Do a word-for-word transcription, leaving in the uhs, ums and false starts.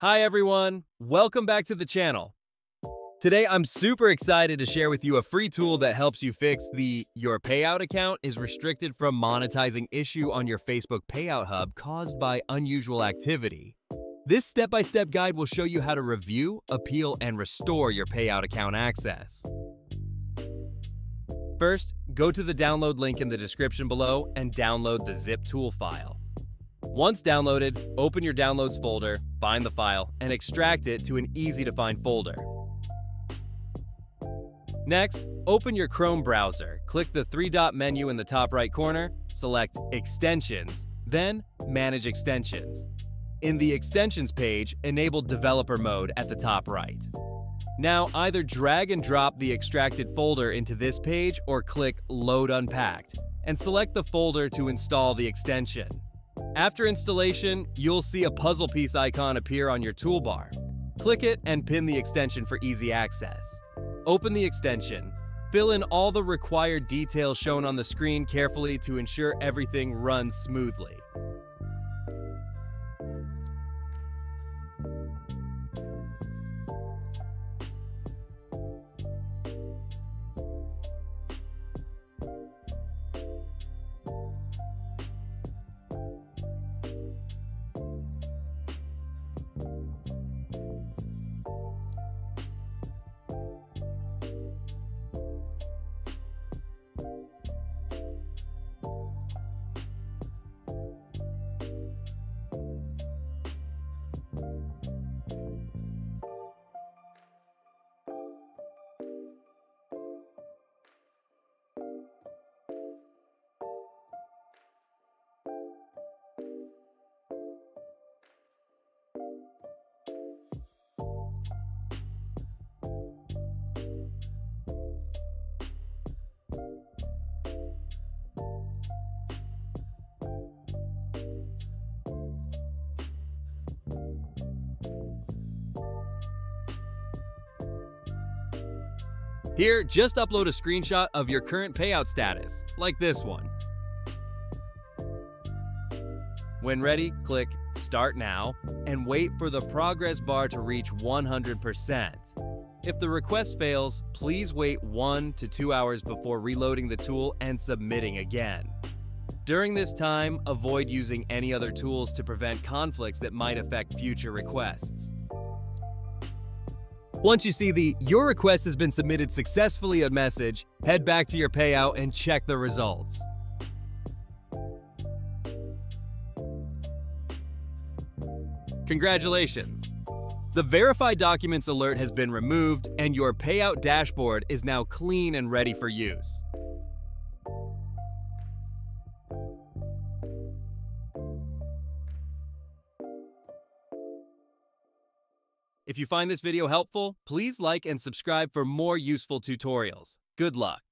Hi everyone, welcome back to the channel. Today I'm super excited to share with you a free tool that helps you fix the "your payout account is restricted from monetizing" issue on your Facebook payout hub caused by unusual activity. This step-by-step guide will show you how to review, appeal, and restore your payout account access. First, go to the download link in the description below and download the zip tool file. Once downloaded, open your downloads folder, find the file, and extract it to an easy-to-find folder. Next, open your Chrome browser, click the three-dot menu in the top right corner, select Extensions, then Manage Extensions. In the Extensions page, enable Developer Mode at the top right. Now, either drag and drop the extracted folder into this page or click Load Unpacked, and select the folder to install the extension. After installation, you'll see a puzzle piece icon appear on your toolbar. Click it and pin the extension for easy access. Open the extension. Fill in all the required details shown on the screen carefully to ensure everything runs smoothly. Here, just upload a screenshot of your current payout status, like this one. When ready, click Start Now and wait for the progress bar to reach one hundred percent. If the request fails, please wait one to two hours before reloading the tool and submitting again. During this time, avoid using any other tools to prevent conflicts that might affect future requests. Once you see the "your request has been submitted successfully" a message, head back to your payout and check the results. Congratulations! The Verify Documents alert has been removed and your payout dashboard is now clean and ready for use. If you find this video helpful, please like and subscribe for more useful tutorials. Good luck!